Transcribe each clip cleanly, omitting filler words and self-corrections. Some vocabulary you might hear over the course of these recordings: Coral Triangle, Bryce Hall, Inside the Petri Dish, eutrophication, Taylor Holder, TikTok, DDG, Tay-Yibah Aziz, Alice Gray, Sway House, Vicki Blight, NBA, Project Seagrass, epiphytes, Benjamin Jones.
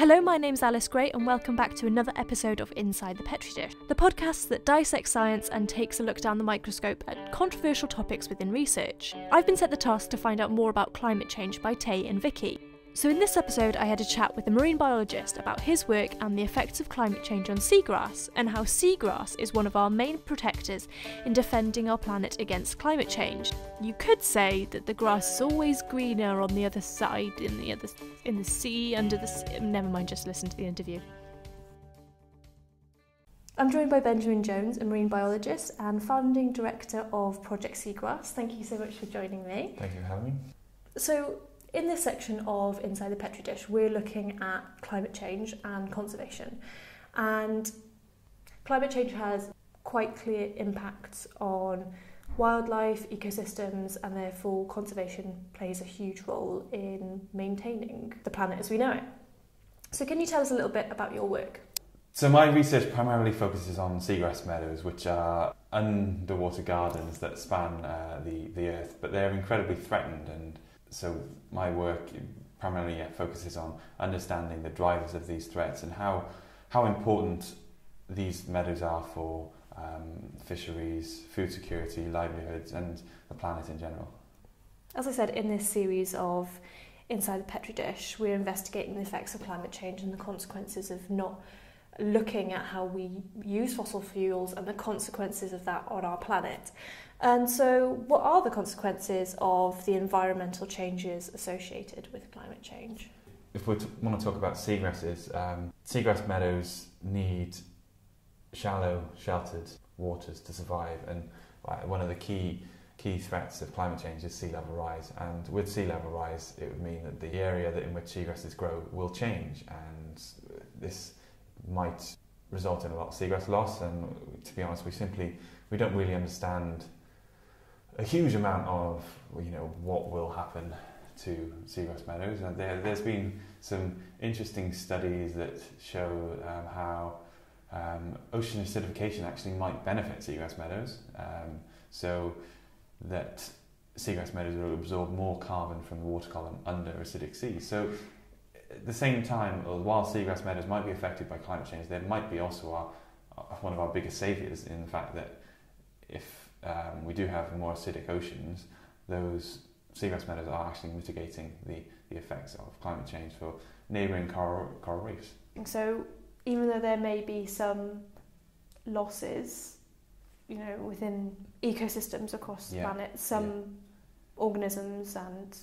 Hello, my name's Alice Gray and welcome back to another episode of Inside the Petri Dish, the podcast that dissects science and takes a look down the microscope at controversial topics within research. I've been set the task to find out more about climate change by Tay and Vicky. So in this episode I had a chat with a marine biologist about his work and the effects of climate change on seagrass, and how seagrass is one of our main protectors in defending our planet against climate change. You could say that the grass is always greener on the other side, in the sea, under the sea. Never mind, just listen to the interview. I'm joined by Benjamin Jones, a marine biologist and founding director of Project Seagrass. Thank you so much for joining me. Thank you for having me. So, in this section of Inside the Petri Dish, we're looking at climate change and conservation. And climate change has quite clear impacts on wildlife, ecosystems, and therefore conservation plays a huge role in maintaining the planet as we know it. So can you tell us a little bit about your work? So my research primarily focuses on seagrass meadows, which are underwater gardens that span the earth, but they're incredibly threatened. And so my work primarily focuses on understanding the drivers of these threats and how important these meadows are for fisheries, food security, livelihoods, and the planet in general. As I said, in this series of Inside the Petri Dish, we're investigating the effects of climate change and the consequences of not looking at how we use fossil fuels and the consequences of that on our planet. And so what are the consequences of the environmental changes associated with climate change? If we want to talk about seagrasses, seagrass meadows need shallow, sheltered waters to survive, and one of the key threats of climate change is sea level rise. And with sea level rise, it would mean that the area in which seagrasses grow will change, and this might result in a lot of seagrass loss. And to be honest, we don't really understand a huge amount of what will happen to seagrass meadows. And there's been some interesting studies that show how ocean acidification actually might benefit seagrass meadows, so that seagrass meadows will absorb more carbon from the water column under acidic seas. So at the same time, while seagrass meadows might be affected by climate change, there might be also one of our biggest saviours in the fact that if we do have more acidic oceans, those seagrass meadows are actually mitigating the effects of climate change for neighbouring coral reefs. So even though there may be some losses, within ecosystems across the planet, some organisms and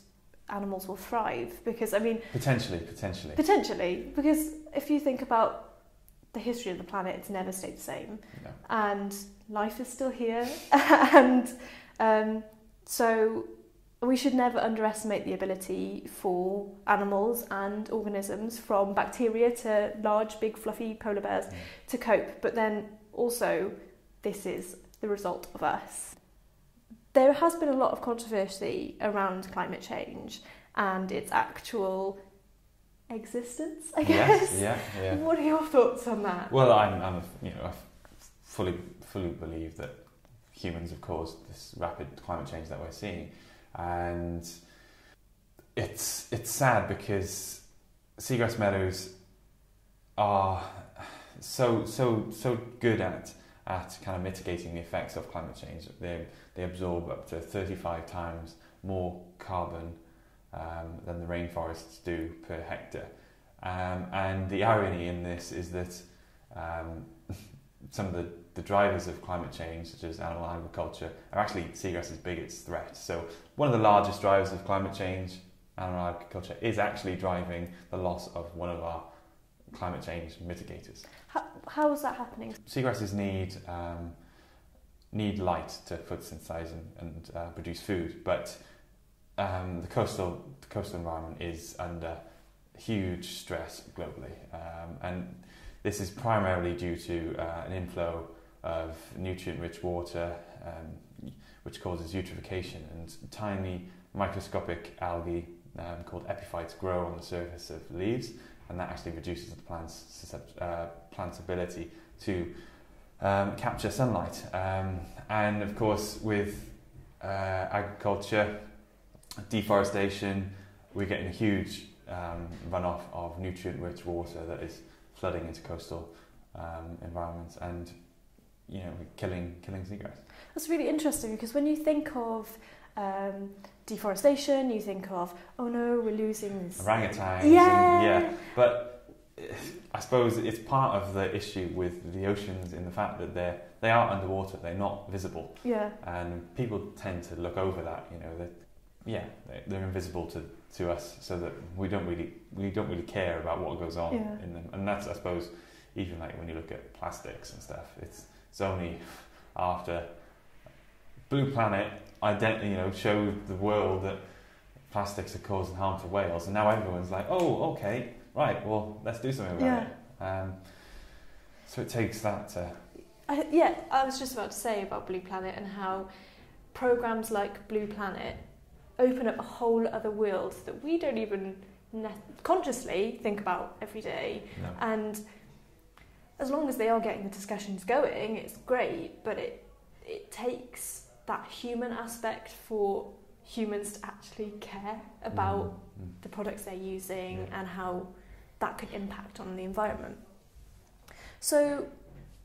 animals will thrive, because potentially, because if you think about the history of the planet, it's never stayed the same, and life is still here. And so we should never underestimate the ability for animals and organisms, from bacteria to large big fluffy polar bears, to cope. But then also, this is the result of us. There has been a lot of controversy around climate change and its actual existence, I guess. Yes. What are your thoughts on that? Well, I fully believe that humans have caused this rapid climate change that we're seeing, and it's sad because seagrass meadows are so good at kind of mitigating the effects of climate change. They absorb up to 35 times more carbon than the rainforests do per hectare. And the irony in this is that some of the drivers of climate change, such as animal agriculture, are actually seagrass's biggest threat. So one of the largest drivers of climate change, animal agriculture, is actually driving the loss of one of our climate change mitigators. How is that happening? Seagrasses need light to photosynthesize and produce food, but the coastal environment is under huge stress globally, and this is primarily due to an inflow of nutrient-rich water, which causes eutrophication, and tiny microscopic algae called epiphytes grow on the surface of leaves, and that actually reduces the plant's ability to capture sunlight. And of course, with agriculture, deforestation, we're getting a huge runoff of nutrient-rich water that is flooding into coastal environments and, you know, killing seagrass. That's really interesting, because when you think of deforestation, you think of, oh no, we're losing this orangutans. Yeah. Yeah, but I suppose it's part of the issue with the oceans in the fact that they are underwater, they're not visible. Yeah. And people tend to look over that, you know, that yeah, they're invisible to us, so that we don't really care about what goes on yeah. in them. And that's, I suppose, even like when you look at plastics and stuff, it's only after Blue Planet showed the world that plastics are causing harm to whales, and now everyone's like, oh, okay, right, well, let's do something about yeah. it. So it takes that to... I was just about to say about Blue Planet and how programs like Blue Planet open up a whole other world that we don't even consciously think about every day. No. And as long as they are getting the discussions going, it's great, but it takes that human aspect for humans to actually care about mm-hmm. the products they're using yeah. and how that could impact on the environment. So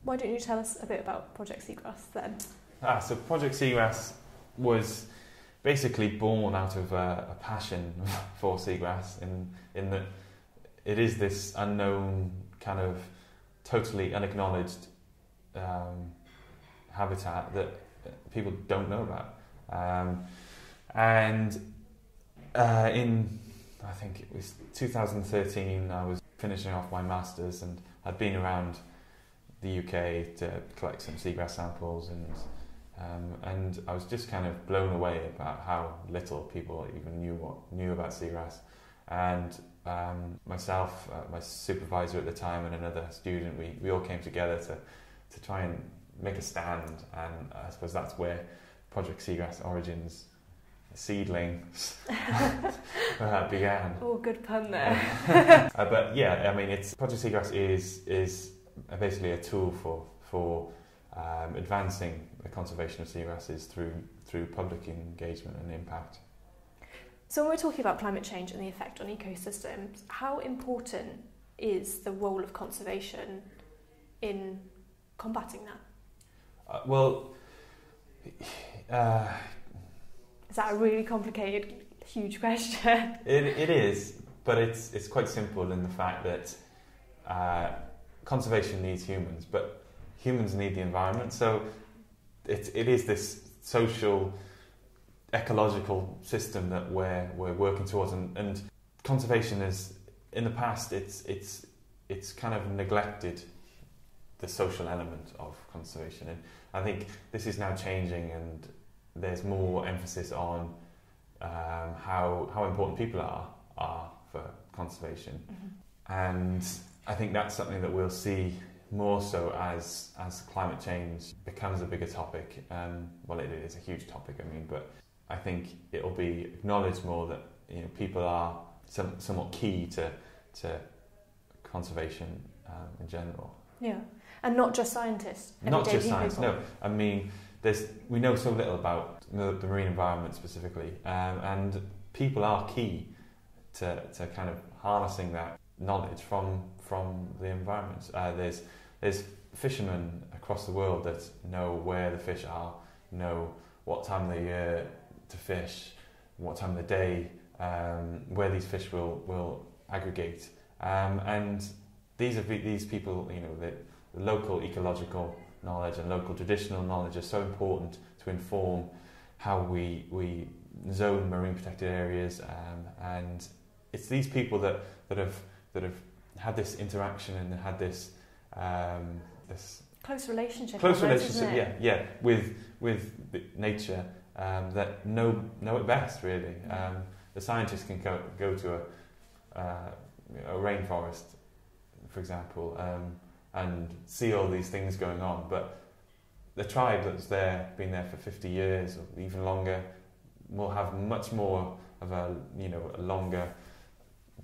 why don't you tell us a bit about Project Seagrass then? So Project Seagrass was basically born out of a passion for seagrass, in that it is this unknown, kind of totally unacknowledged habitat that people don't know about. In, I think it was 2013, I was finishing off my Masters, and I'd been around the UK to collect some seagrass samples, and I was just kind of blown away about how little people even knew about seagrass. And myself, my supervisor at the time, and another student, we all came together to try and make a stand, and I suppose that's where Project Seagrass Origins Seedlings began. Oh, good pun there. But yeah, I mean, it's Project Seagrass is basically a tool for advancing the conservation of seagrasses through public engagement and impact. So when we're talking about climate change and the effect on ecosystems, how important is the role of conservation in combating that? Is that a really complicated, huge question? It is, but it's quite simple in the fact that conservation needs humans, but humans need the environment. So it is this social, ecological system that we're working towards, and conservation is, in the past, it's kind of neglected the social element of conservation, and I think this is now changing, and there's more emphasis on how important people are for conservation. Mm-hmm. And I think that's something that we'll see more so as climate change becomes a bigger topic. It is a huge topic, I mean, but I think it'll be acknowledged more that, you know, people are somewhat key to conservation in general. Yeah. And not just scientists. Not just science, no. I mean, we know so little about the marine environment specifically, and people are key to kind of harnessing that knowledge from the environment. There's fishermen across the world that know where the fish are, know what time of the year to fish, what time of the day, where these fish will aggregate, and these people, you know, the local ecological knowledge and local traditional knowledge are so important to inform how we zone marine protected areas, and it's these people that have had this interaction and had this this close relationship, isn't it? yeah, with nature, that know it best, really. The scientists can go to a rainforest, for example, and see all these things going on, but the tribe that's there, been there for 50 years or even longer, will have much more of a longer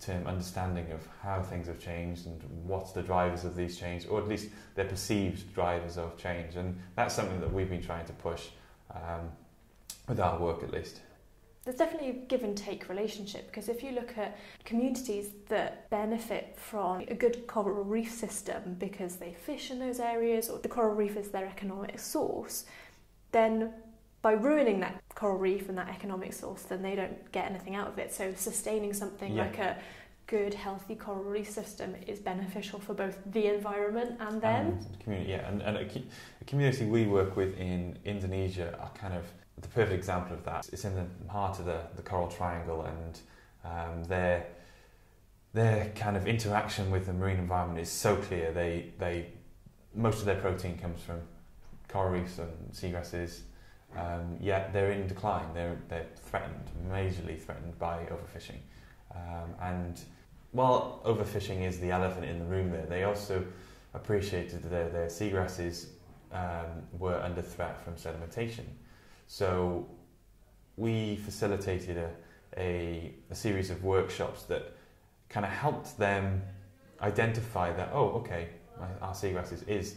term understanding of how things have changed and what's the drivers of these change, or at least they're perceived drivers of change, and that's something that we've been trying to push with our work, at least. There's definitely a give and take relationship, because if you look at communities that benefit from a good coral reef system because they fish in those areas or the coral reef is their economic source, then by ruining that coral reef and that economic source, then they don't get anything out of it. So sustaining something like a good, healthy coral reef system is beneficial for both the environment and them. And community, yeah. And a community we work with in Indonesia are kind of the perfect example of that. It's in the heart of the Coral Triangle, and their kind of interaction with the marine environment is so clear. They most of their protein comes from coral reefs and seagrasses. Yet they're in decline. They're threatened, majorly threatened by overfishing. And while overfishing is the elephant in the room there, they also appreciated that their seagrasses were under threat from sedimentation. So we facilitated a series of workshops that kind of helped them identify that, oh, okay, our seagrasses is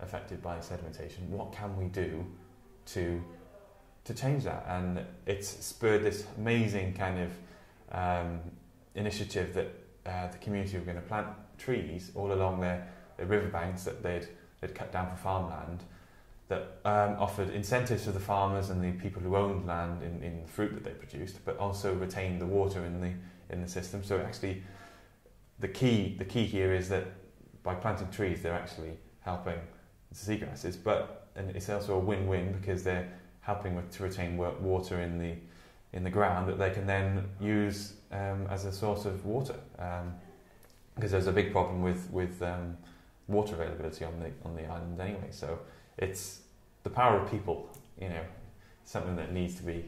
affected by sedimentation. What can we do to change that? And it's spurred this amazing kind of initiative that the community were going to plant trees all along their riverbanks that they'd cut down for farmland, that offered incentives to the farmers and the people who owned land in the fruit that they produced, but also retained the water in the system. So actually, the key here is that by planting trees, they're actually helping the seagrasses, and it's also a win-win because they're helping to retain water in the ground that they can then use as a source of water, because there's a big problem with water availability on the island anyway. So it's the power of people, you know, something that needs to be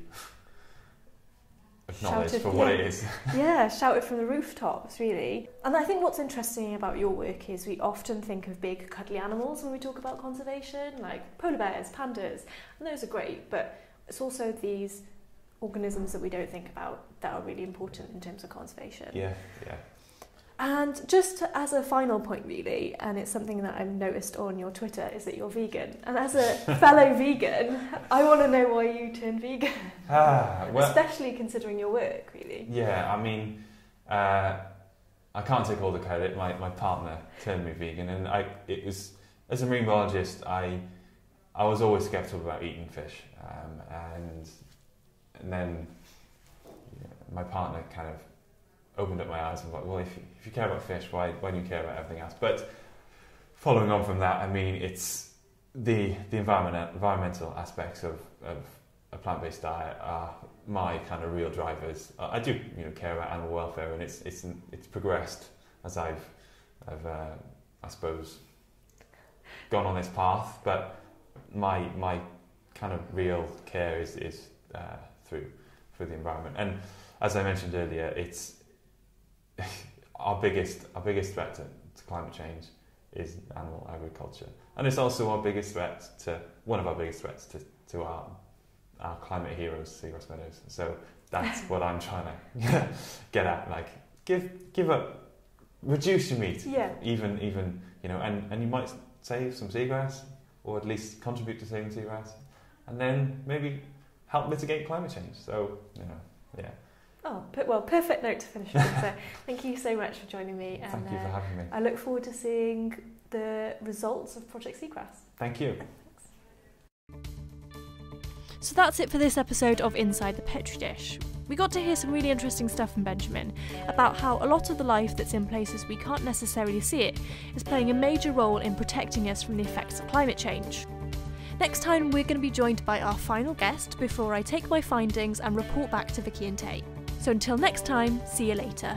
acknowledged for what it is. Yeah, shouted from the rooftops, really. And I think what's interesting about your work is we often think of big cuddly animals when we talk about conservation, like polar bears, pandas, and those are great, but it's also these organisms that we don't think about that are really important in terms of conservation. Yeah, yeah. And just as a final point, really, and it's something that I've noticed on your Twitter, is that you're vegan. And as a fellow vegan, I want to know why you turned vegan, well, especially considering your work, really. Yeah, I mean, I can't take all the credit. My partner turned me vegan, and it was, as a marine biologist, I was always sceptical about eating fish, and then my partner kind of opened up my eyes and was like, well, if you care about fish, why do you care about everything else? But following on from that, I mean, it's the environmental aspects of a plant-based diet are my kind of real drivers. I do, you know, care about animal welfare, and it's progressed as I've I suppose gone on this path. But my kind of real care is through the environment, and as I mentioned earlier, it's our biggest threat to climate change is animal agriculture, and it's also one of our biggest threats to our climate heroes, seagrass meadows. So that's what I'm trying to get at. Like, give up, reduce your meat, even you know, and you might save some seagrass, or at least contribute to saving seagrass, and then maybe help mitigate climate change. So, you know, yeah. Oh, well, perfect note to finish on. So thank you so much for joining me. And thank you for having me. I look forward to seeing the results of Project Seagrass. Thank you. So that's it for this episode of Inside the Petri Dish. We got to hear some really interesting stuff from Benjamin about how a lot of the life that's in places we can't necessarily see it is playing a major role in protecting us from the effects of climate change. Next time, we're going to be joined by our final guest before I take my findings and report back to Vicky and Tay. So until next time, see you later.